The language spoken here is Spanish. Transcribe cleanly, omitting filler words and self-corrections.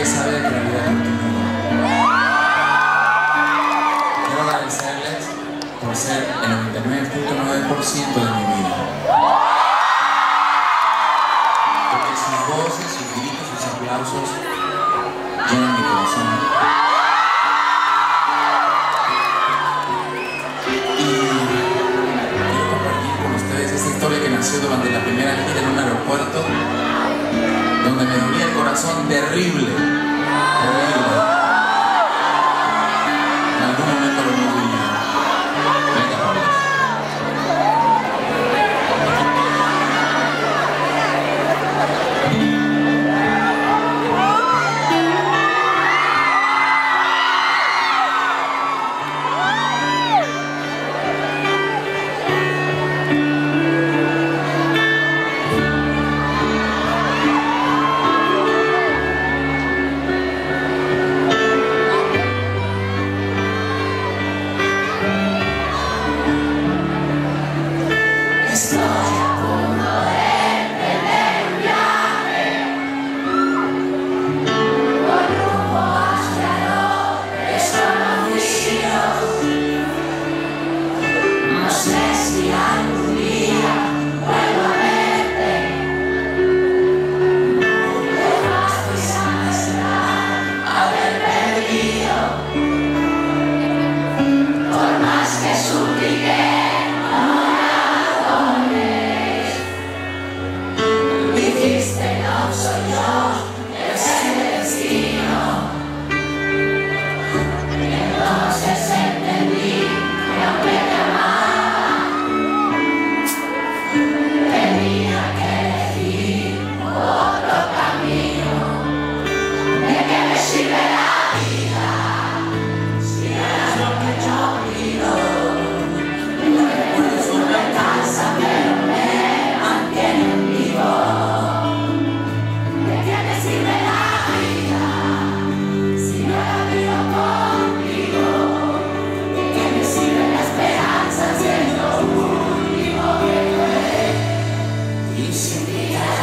que sabe de que la vida continúa. Quiero agradecerles por ser el 99.9% de mi vida. Porque sus voces, sus gritos, sus aplausos llenan mi corazón. Y quiero compartir con ustedes esta historia que nació durante la primera gira en un aeropuerto donde me dolía el corazón terrible. En algún momento lo mismo. Yeah.